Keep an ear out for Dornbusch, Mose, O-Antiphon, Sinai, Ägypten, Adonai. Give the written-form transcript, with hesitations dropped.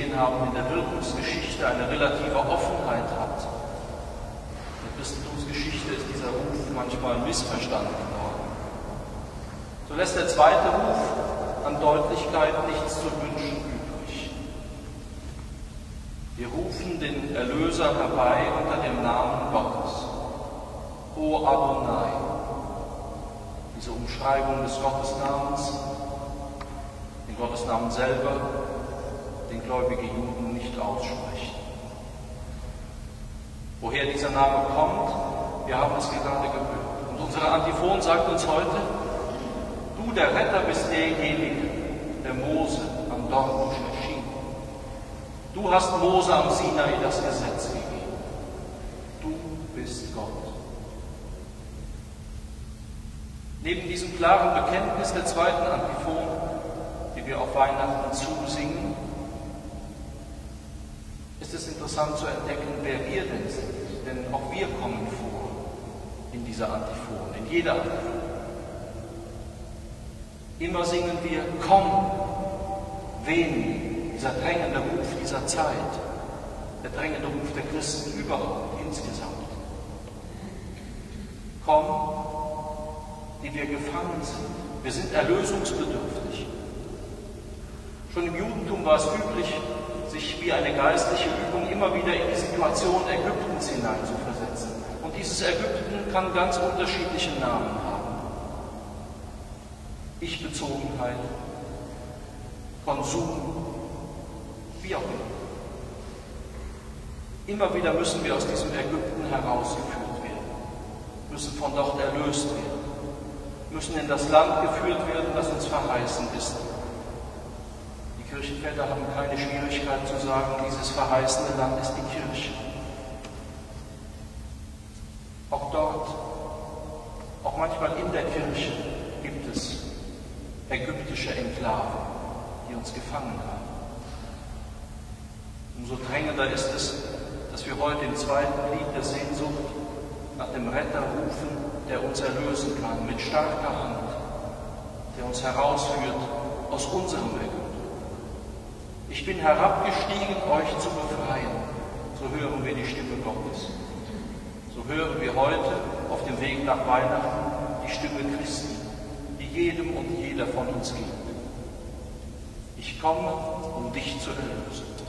gesehen haben, in der Wirkungsgeschichte eine relative Offenheit hat. In der Christentumsgeschichte ist dieser Ruf manchmal missverstanden worden. So lässt der zweite Ruf an Deutlichkeit nichts zu wünschen übrig. Wir rufen den Erlöser herbei unter dem Namen Gottes. O Adonai. Diese Umschreibung des Gottesnamens, den Gottesnamen selber, den gläubige Juden nicht aussprechen. Woher dieser Name kommt, wir haben es gerade gehört. Und unsere Antiphon sagt uns heute, du, der Retter, bist derjenige, der Mose am Dornbusch erschien. Du hast Mose am Sinai das Gesetz gegeben. Du bist Gott. Neben diesem klaren Bekenntnis der zweiten Antiphon, die wir auf Weihnachten zusingen, ist es interessant zu entdecken, wer wir denn sind. Denn auch wir kommen vor in dieser Antiphon, in jeder Antiphon. Immer singen wir, komm, wen, dieser drängende Ruf dieser Zeit, der drängende Ruf der Christen überhaupt, insgesamt. Komm, die wir gefangen sind. Wir sind erlösungsbedürftig. Schon im Judentum war es üblich, sich wie eine geistliche Übung immer wieder in die Situation Ägyptens hineinzuversetzen. Und dieses Ägypten kann ganz unterschiedliche Namen haben. Ich-Bezogenheit, Konsum, wie auch immer. Immer wieder müssen wir aus diesem Ägypten herausgeführt werden, müssen von dort erlöst werden. Müssen in das Land geführt werden, das uns verheißen ist. Die Kirchenväter haben keine Schwierigkeit zu sagen, dieses verheißene Land ist die Kirche. Auch dort, auch manchmal in der Kirche, gibt es ägyptische Enklaven, die uns gefangen haben. Umso drängender ist es, dass wir heute im zweiten Lied der Sehnsucht nach dem Retter rufen, der uns erlösen kann, mit starker Hand, der uns herausführt aus unserem Ägypten. Ich bin herabgestiegen, euch zu befreien. So hören wir die Stimme Gottes. So hören wir heute auf dem Weg nach Weihnachten die Stimme Christi, die jedem und jeder von uns gibt. Ich komme, um dich zu erlösen.